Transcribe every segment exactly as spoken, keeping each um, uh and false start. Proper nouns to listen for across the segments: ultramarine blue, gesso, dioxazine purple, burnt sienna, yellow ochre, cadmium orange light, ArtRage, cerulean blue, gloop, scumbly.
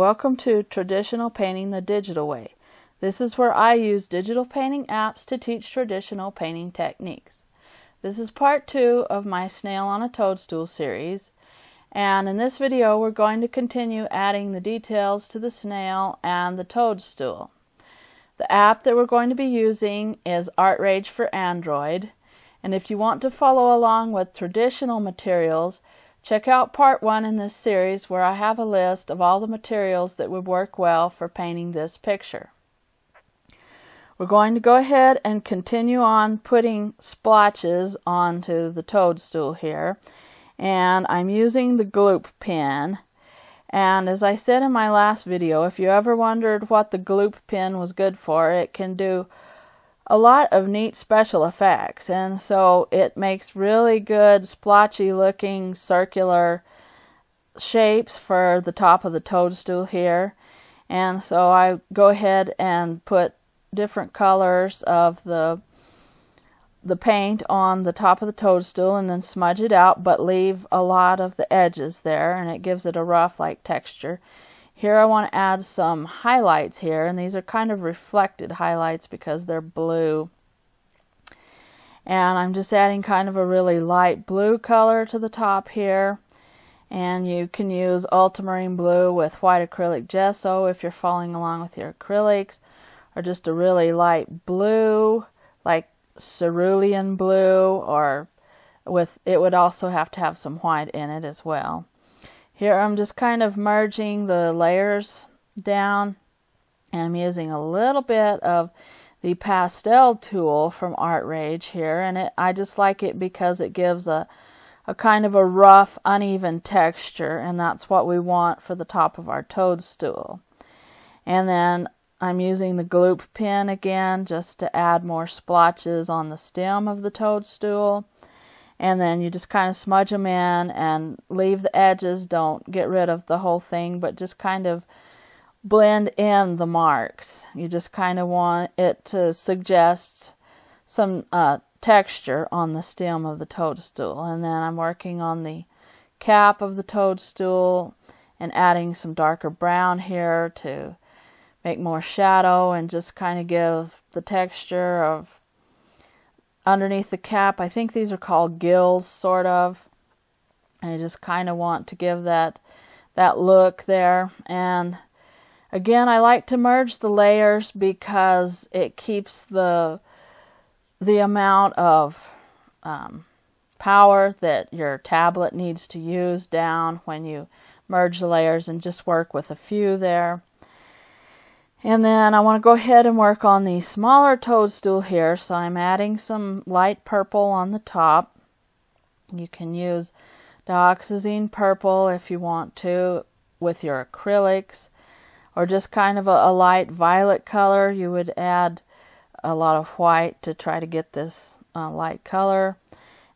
welcome to Traditional Painting the Digital Way. This is where I use digital painting apps to teach traditional painting techniques. This is part two of my Snail on a Toadstool series, and in this video we're going to continue adding the details to the snail and the toadstool. The app that we're going to be using is ArtRage for Android, and if you want to follow along with traditional materials, check out part one in this series where I have a list of all the materials that would work well for painting this picture. We're going to go ahead and continue on putting splotches onto the toadstool here, and I'm using the gloop pen. And as I said in my last video, if you ever wondered what the gloop pen was good for, it can do a lot of neat special effects, and so it makes really good splotchy looking circular shapes for the top of the toadstool here. And so I go ahead and put different colors of the the paint on the top of the toadstool and then smudge it out, but leave a lot of the edges there, and it gives it a rough like texture. Here I want to add some highlights here, and these are kind of reflected highlights because they're blue, and I'm just adding kind of a really light blue color to the top here. And you can use ultramarine blue with white acrylic gesso if you're following along with your acrylics, or just a really light blue like cerulean blue, or with it would also have to have some white in it as well. Here I'm just kind of merging the layers down, and I'm using a little bit of the pastel tool from ArtRage here, and it, I just like it because it gives a, a kind of a rough, uneven texture, and that's what we want for the top of our toadstool. And then I'm using the gloop pen again just to add more splotches on the stem of the toadstool, and then you just kind of smudge them in and leave the edges, don't get rid of the whole thing, but just kind of blend in the marks. You just kind of want it to suggest some uh, texture on the stem of the toadstool. And then I'm working on the cap of the toadstool and adding some darker brown here to make more shadow and just kind of give the texture of underneath the cap. I think these are called gills, sort of, and I just kind of want to give that that look there. And again, I like to merge the layers because it keeps the the amount of um, power that your tablet needs to use down when you merge the layers, and just work with a few there. And then I want to go ahead and work on the smaller toadstool here, so I'm adding some light purple on the top. You can use dioxazine purple if you want to with your acrylics, or just kind of a, a light violet color. You would add a lot of white to try to get this uh, light color,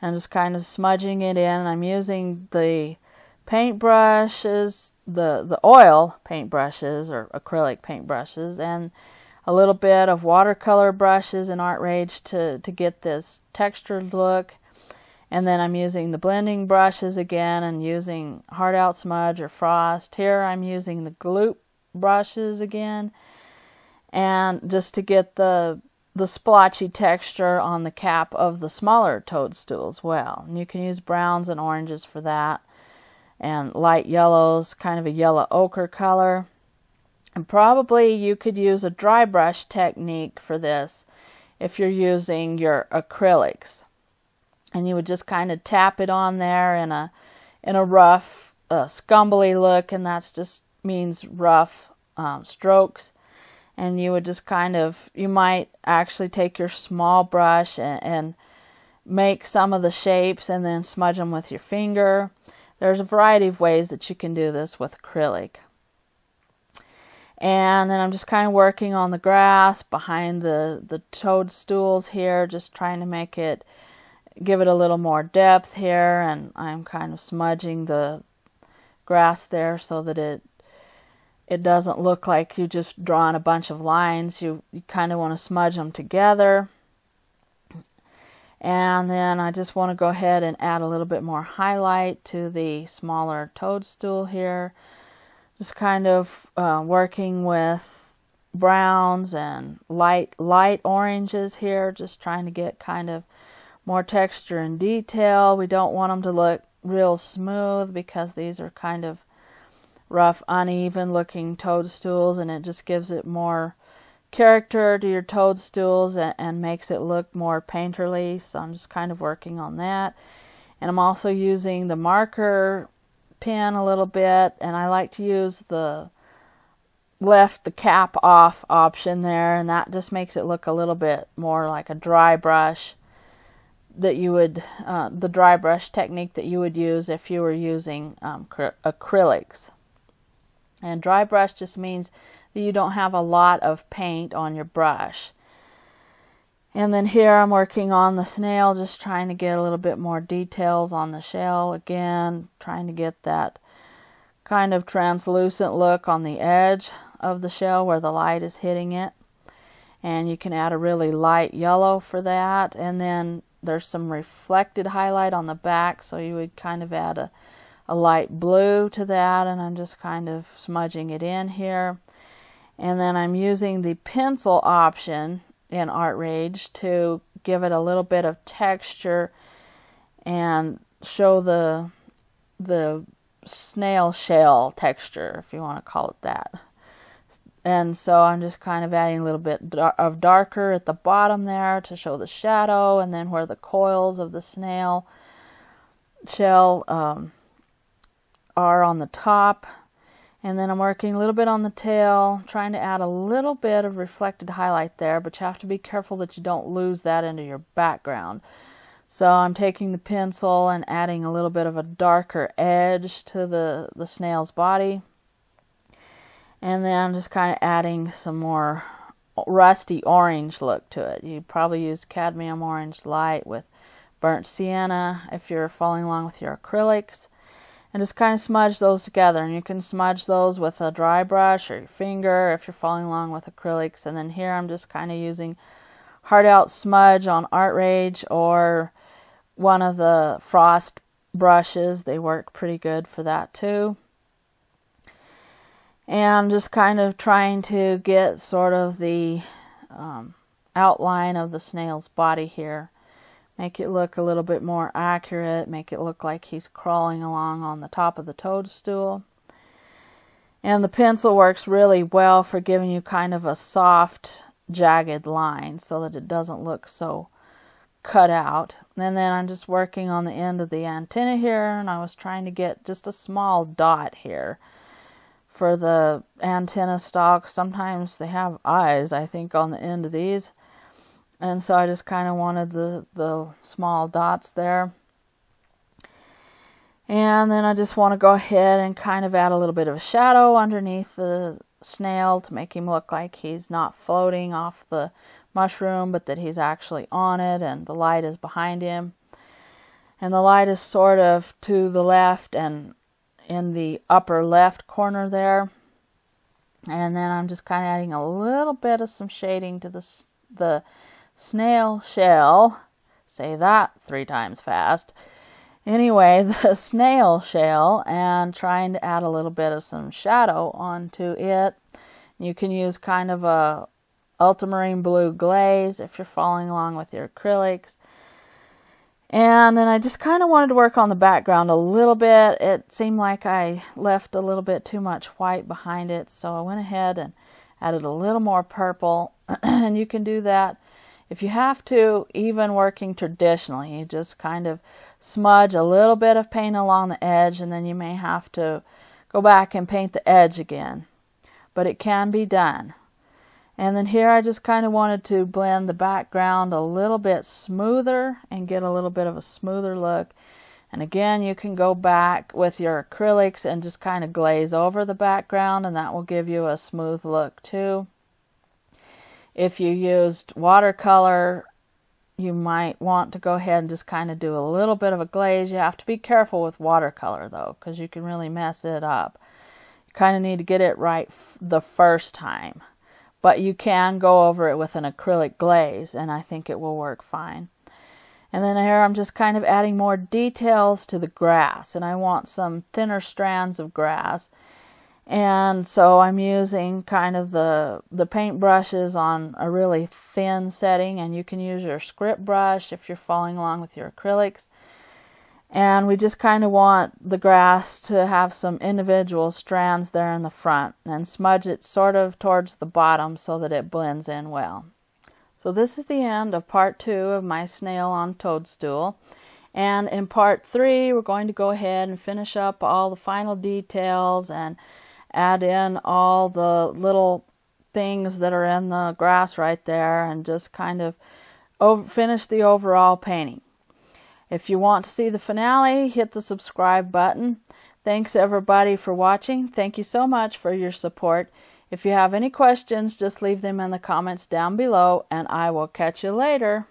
and just kind of smudging it in. I'm using the paint brushes, the, the oil paint brushes or acrylic paint brushes, and a little bit of watercolor brushes in ArtRage to, to get this textured look. And then I'm using the blending brushes again and using hard out smudge or frost. Here I'm using the gloop brushes again, and just to get the the splotchy texture on the cap of the smaller toadstool as well. And you can use browns and oranges for that, and light yellows, kind of a yellow ochre color. And probably you could use a dry brush technique for this if you're using your acrylics, and you would just kind of tap it on there in a in a rough uh, scumbly look, and that's just means rough um, strokes. And you would just kind of, you might actually take your small brush and, and make some of the shapes and then smudge them with your finger. There's a variety of ways that you can do this with acrylic. And then I'm just kind of working on the grass behind the, the toadstools here, just trying to make it, give it a little more depth here, and I'm kind of smudging the grass there so that it it doesn't look like you just drawn a bunch of lines. You, you kind of want to smudge them together. And then I just want to go ahead and add a little bit more highlight to the smaller toadstool here. just kind of uh, working with browns and light light oranges here, just trying to get kind of more texture and detail. We don't want them to look real smooth because these are kind of rough, uneven looking toadstools, and it just gives it more character to your toadstools and, and makes it look more painterly. So I'm just kind of working on that. And I'm also using the marker pen a little bit, and I like to use the left the cap off option there, and that just makes it look a little bit more like a dry brush that you would, uh, the dry brush technique that you would use if you were using um, acrylics. And dry brush just means that you don't have a lot of paint on your brush. And then here I'm working on the snail, just trying to get a little bit more details on the shell. Again, trying to get that kind of translucent look on the edge of the shell where the light is hitting it. And you can add a really light yellow for that. And then there's some reflected highlight on the back, so you would kind of add a, a light blue to that. And I'm just kind of smudging it in here. And then I'm using the pencil option in ArtRage to give it a little bit of texture and show the the snail shell texture, if you want to call it that. And so I'm just kind of adding a little bit of darker at the bottom there to show the shadow, and then where the coils of the snail shell um, are on the top. And then I'm working a little bit on the tail, trying to add a little bit of reflected highlight there, but you have to be careful that you don't lose that into your background. So I'm taking the pencil and adding a little bit of a darker edge to the, the snail's body. And then I'm just kind of adding some more rusty orange look to it. You probably use cadmium orange light with burnt sienna if you're following along with your acrylics. And just kind of smudge those together. And you can smudge those with a dry brush or your finger if you're following along with acrylics. And then here I'm just kind of using hard out smudge on ArtRage or one of the frost brushes. They work pretty good for that too. And just kind of trying to get sort of the um, outline of the snail's body here. Make it look a little bit more accurate, make it look like he's crawling along on the top of the toadstool. And the pencil works really well for giving you kind of a soft, jagged line so that it doesn't look so cut out. And then I'm just working on the end of the antenna here, and I was trying to get just a small dot here for the antenna stalks. Sometimes they have eyes, I think, on the end of these. And so I just kind of wanted the, the small dots there. And then I just want to go ahead and kind of add a little bit of a shadow underneath the snail to make him look like he's not floating off the mushroom, but that he's actually on it and the light is behind him. And the light is sort of to the left and in the upper left corner there. And then I'm just kind of adding a little bit of some shading to the the snail shell, say that three times fast, anyway, the snail shell, and trying to add a little bit of some shadow onto it. You can use kind of a ultramarine blue glaze if you're following along with your acrylics. And then I just kind of wanted to work on the background a little bit. It seemed like I left a little bit too much white behind it, so I went ahead and added a little more purple. And you can do that if you have to, even working traditionally. You just kind of smudge a little bit of paint along the edge, and then you may have to go back and paint the edge again. But it can be done. And then here I just kind of wanted to blend the background a little bit smoother and get a little bit of a smoother look. And again, you can go back with your acrylics and just kind of glaze over the background, and that will give you a smooth look too. If you used watercolor, you might want to go ahead and just kind of do a little bit of a glaze. You have to be careful with watercolor though, because you can really mess it up. You kind of need to get it right the first time. But you can go over it with an acrylic glaze, and I think it will work fine. And then here I'm just kind of adding more details to the grass, and I want some thinner strands of grass. And so I'm using kind of the, the paint brushes on a really thin setting, and you can use your script brush if you're following along with your acrylics. And we just kind of want the grass to have some individual strands there in the front, and smudge it sort of towards the bottom so that it blends in well. So this is the end of part two of my snail on toadstool. And in part three, we're going to go ahead and finish up all the final details and add in all the little things that are in the grass right there, and just kind of over finish the overall painting. If you want to see the finale, hit the subscribe button. Thanks everybody for watching. Thank you so much for your support. If you have any questions, just leave them in the comments down below, and I will catch you later.